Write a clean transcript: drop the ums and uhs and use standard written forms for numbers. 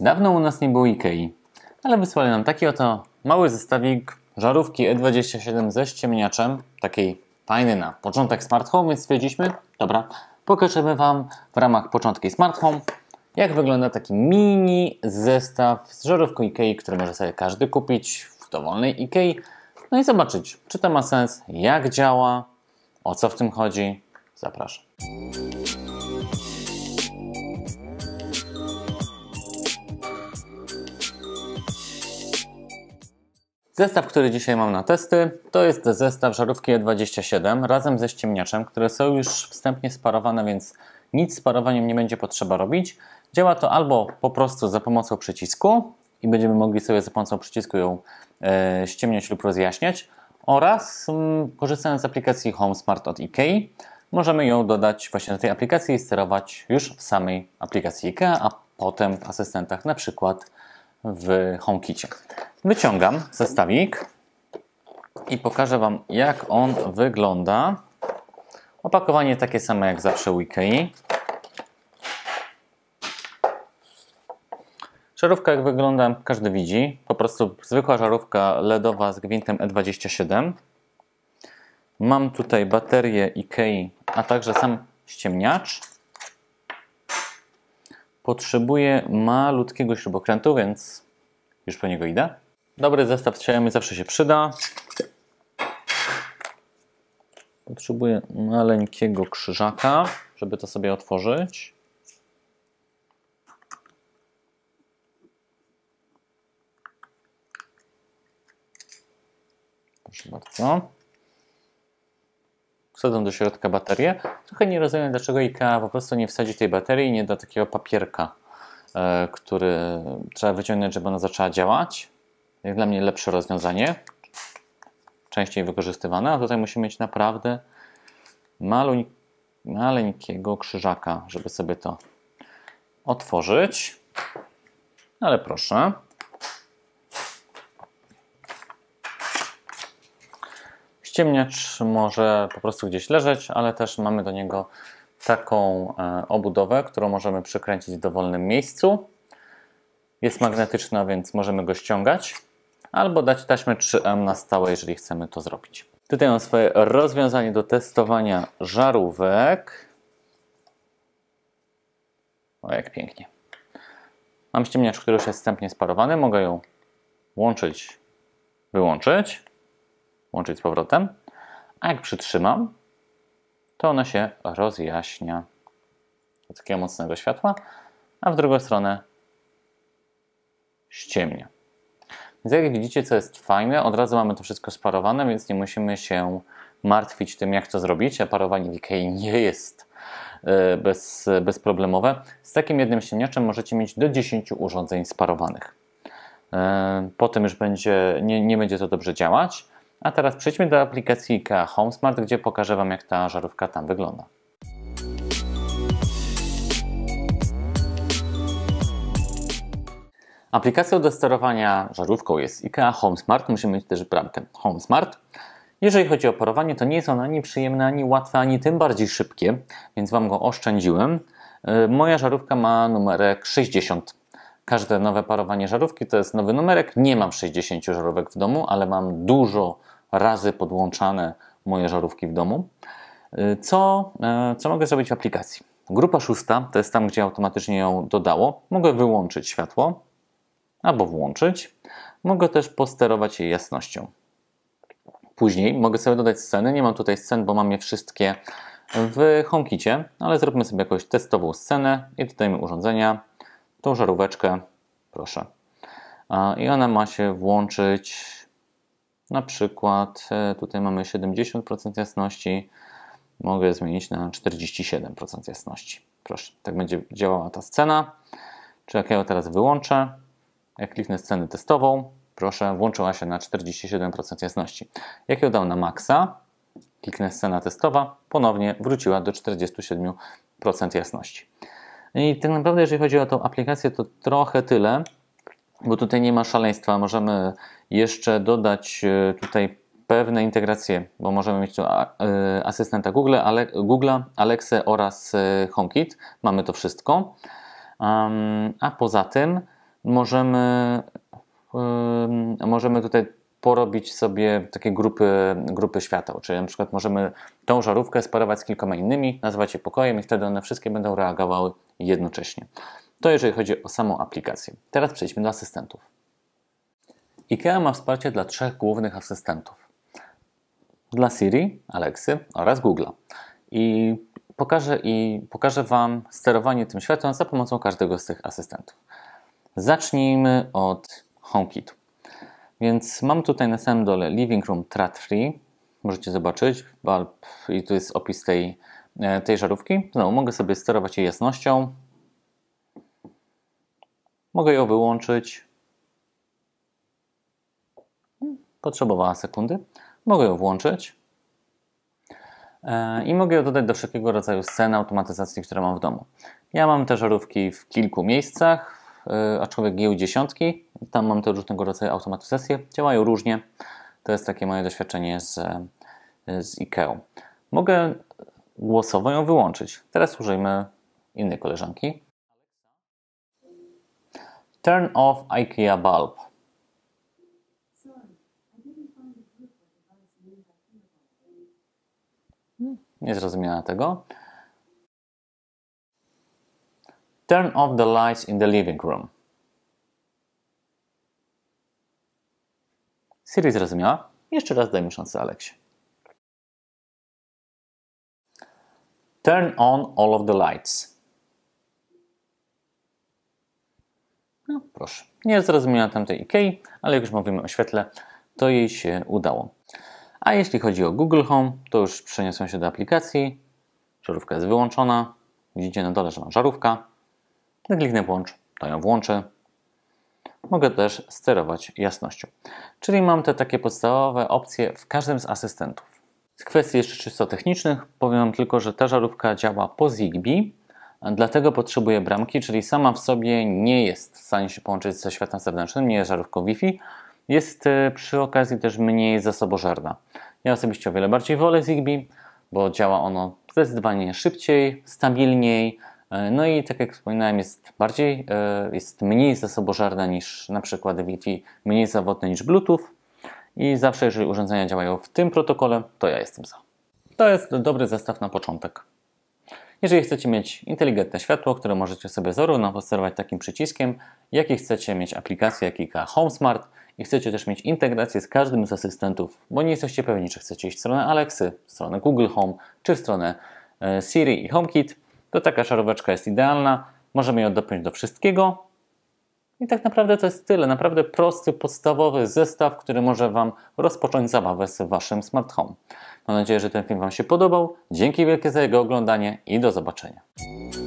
Dawno u nas nie było IKEA, ale wysłali nam taki oto mały zestawik żarówki E27 ze ściemniaczem, takiej fajny na początek smart home, więc stwierdziliśmy, dobra, pokażemy Wam w ramach początki smart home, jak wygląda taki mini zestaw z żarówką IKEA, który może sobie każdy kupić w dowolnej IKEA, no i zobaczyć, czy to ma sens, jak działa, o co w tym chodzi. Zapraszam. Zestaw, który dzisiaj mam na testy, to jest zestaw żarówki E27 razem ze ściemniaczem, które są już wstępnie sparowane, więc nic z parowaniem nie będzie potrzeba robić. Działa to albo po prostu za pomocą przycisku i będziemy mogli sobie za pomocą przycisku ją ściemniać lub rozjaśniać, oraz korzystając z aplikacji Home Smart od IKEA możemy ją dodać właśnie do tej aplikacji i sterować już w samej aplikacji IKEA, a potem w asystentach, na przykład w HomeKicie. Wyciągam zestawik i pokażę Wam, jak on wygląda. Opakowanie takie samo jak zawsze u IKEA. Żarówka jak wygląda, każdy widzi. Po prostu zwykła żarówka LEDowa z gwintem E27. Mam tutaj baterię IKEA, a także sam ściemniacz. Potrzebuję malutkiego śrubokrętu, więc już po niego idę. Dobry zestaw z Xiaomi zawsze się przyda. Potrzebuję maleńkiego krzyżaka, żeby to sobie otworzyć. Proszę bardzo. Wsadzam do środka baterię. Trochę nie rozumiem, dlaczego IKEA po prostu nie wsadzi tej baterii i nie da takiego papierka, który trzeba wyciągnąć, żeby ona zaczęła działać. Jak dla mnie lepsze rozwiązanie, częściej wykorzystywane, a tutaj musimy mieć naprawdę maleńkiego krzyżaka, żeby sobie to otworzyć. Ale proszę. Ściemniacz może po prostu gdzieś leżeć, ale też mamy do niego taką obudowę, którą możemy przykręcić w dowolnym miejscu. Jest magnetyczna, więc możemy go ściągać albo dać taśmę 3M na stałe, jeżeli chcemy to zrobić. Tutaj mam swoje rozwiązanie do testowania żarówek. O, jak pięknie. Mam ściemniacz, który już jest wstępnie sparowany. Mogę ją łączyć, wyłączyć. Łączyć z powrotem, a jak przytrzymam, to ona się rozjaśnia do takiego mocnego światła, a w drugą stronę ściemnia. Więc jak widzicie, co jest fajne, od razu mamy to wszystko sparowane, więc nie musimy się martwić tym, jak to zrobić, a parowanie w IKEA nie jest bezproblemowe. Z takim jednym ściemniaczem możecie mieć do 10 urządzeń sparowanych. Potem już nie będzie to dobrze działać. A teraz przejdźmy do aplikacji IKEA Home Smart, gdzie pokażę Wam, jak ta żarówka tam wygląda. Aplikacją do sterowania żarówką jest IKEA Home Smart. Musimy mieć też bramkę Home Smart. Jeżeli chodzi o parowanie, to nie jest ona ani przyjemna, ani łatwa, ani tym bardziej szybkie, więc Wam go oszczędziłem. Moja żarówka ma numerek 60. Każde nowe parowanie żarówki to jest nowy numerek. Nie mam 60 żarówek w domu, ale mam dużo razy podłączane moje żarówki w domu. Co mogę zrobić w aplikacji? Grupa 6 to jest tam, gdzie automatycznie ją dodało. Mogę wyłączyć światło albo włączyć. Mogę też posterować jej jasnością. Później mogę sobie dodać sceny. Nie mam tutaj scen, bo mam je wszystkie w HomeKicie, ale zróbmy sobie jakąś testową scenę i dodajmy urządzenia. Tą żaróweczkę, proszę. I ona ma się włączyć, na przykład tutaj mamy 70% jasności, mogę zmienić na 47% jasności. Proszę, tak będzie działała ta scena. Czy jak ja ją teraz wyłączę, jak kliknę scenę testową, proszę, włączyła się na 47% jasności. Jak ją dam na maksa, kliknę scena testowa, ponownie wróciła do 47% jasności. I tak naprawdę, jeżeli chodzi o tą aplikację, to trochę tyle, bo tutaj nie ma szaleństwa. Możemy jeszcze dodać tutaj pewne integracje, bo możemy mieć tu asystenta Google, Alexę oraz HomeKit. Mamy to wszystko. A poza tym możemy tutaj porobić sobie takie grupy świateł, czyli na przykład możemy tą żarówkę sparować z kilkoma innymi, nazwać je pokojem i wtedy one wszystkie będą reagowały jednocześnie. To jeżeli chodzi o samą aplikację. Teraz przejdźmy do asystentów. IKEA ma wsparcie dla trzech głównych asystentów. Dla Siri, Alexy oraz Google'a. I pokażę Wam sterowanie tym światłem za pomocą każdego z tych asystentów. Zacznijmy od HomeKit. Więc mam tutaj na samym dole Living Room Tradfri. Możecie zobaczyć. I tu jest opis tej żarówki. Znowu mogę sobie sterować jej jasnością. Mogę ją wyłączyć. Potrzebowała sekundy. Mogę ją włączyć. I mogę ją dodać do wszelkiego rodzaju scen automatyzacji, które mam w domu. Ja mam te żarówki w kilku miejscach, aczkolwiek je dziesiątki. Tam mam te różnego rodzaju automatyzacje. Działają różnie. To jest takie moje doświadczenie z IKEA. Mogę głosowo ją wyłączyć. Teraz użyjmy innej koleżanki. Turn off IKEA bulb. Nie zrozumiała tego. Turn off the lights in the living room. Siri zrozumiała. Jeszcze raz dajmy szansę Aleksie. Turn on all of the lights. No proszę. Nie zrozumiała tamtej IKEA, ale jak już mówimy o świetle, to jej się udało. A jeśli chodzi o Google Home, to już przeniosłem się do aplikacji. Żarówka jest wyłączona. Widzicie na dole, że mam żarówka. Gdy kliknę włącz, to ją włączę. Mogę też sterować jasnością. Czyli mam te takie podstawowe opcje w każdym z asystentów. Z kwestii jeszcze czysto technicznych powiem tylko, że ta żarówka działa po ZigBee, dlatego potrzebuje bramki, czyli sama w sobie nie jest w stanie się połączyć ze światem zewnętrznym, nie jest żarówką Wi-Fi. Jest przy okazji też mniej zasobożerna. Ja osobiście o wiele bardziej wolę ZigBee, bo działa ono zdecydowanie szybciej, stabilniej. No i tak jak wspominałem, jest mniej zasobożerna niż na przykład Wi-Fi, mniej zawodne niż Bluetooth. I zawsze jeżeli urządzenia działają w tym protokole, to ja jestem za. To jest dobry zestaw na początek. Jeżeli chcecie mieć inteligentne światło, które możecie sobie zarówno posterować takim przyciskiem, jak i chcecie mieć aplikację, jak i Home Smart, i chcecie też mieć integrację z każdym z asystentów, bo nie jesteście pewni, czy chcecie iść w stronę Alexy, w stronę Google Home, czy w stronę Siri i HomeKit, to taka żaróweczka jest idealna. Możemy ją dopiąć do wszystkiego. I tak naprawdę to jest tyle. Naprawdę prosty, podstawowy zestaw, który może Wam rozpocząć zabawę z Waszym smart home. Mam nadzieję, że ten film Wam się podobał. Dzięki wielkie za jego oglądanie i do zobaczenia.